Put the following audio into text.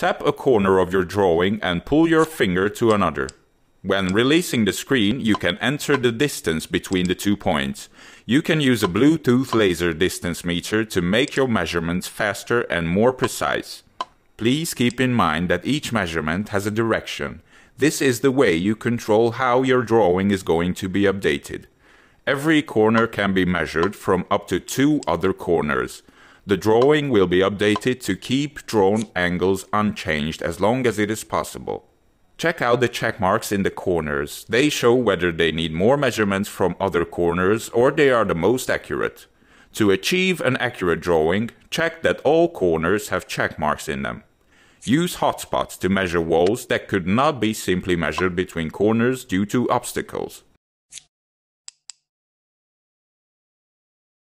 Tap a corner of your drawing and pull your finger to another. When releasing the screen, you can enter the distance between the 2 points. You can use a Bluetooth laser distance meter to make your measurements faster and more precise. Please keep in mind that each measurement has a direction. This is the way you control how your drawing is going to be updated. Every corner can be measured from up to 2 other corners. The drawing will be updated to keep drawn angles unchanged as long as it is possible. Check out the check marks in the corners. They show whether they need more measurements from other corners or they are the most accurate. To achieve an accurate drawing, check that all corners have check marks in them. Use hotspots to measure walls that could not be simply measured between corners due to obstacles.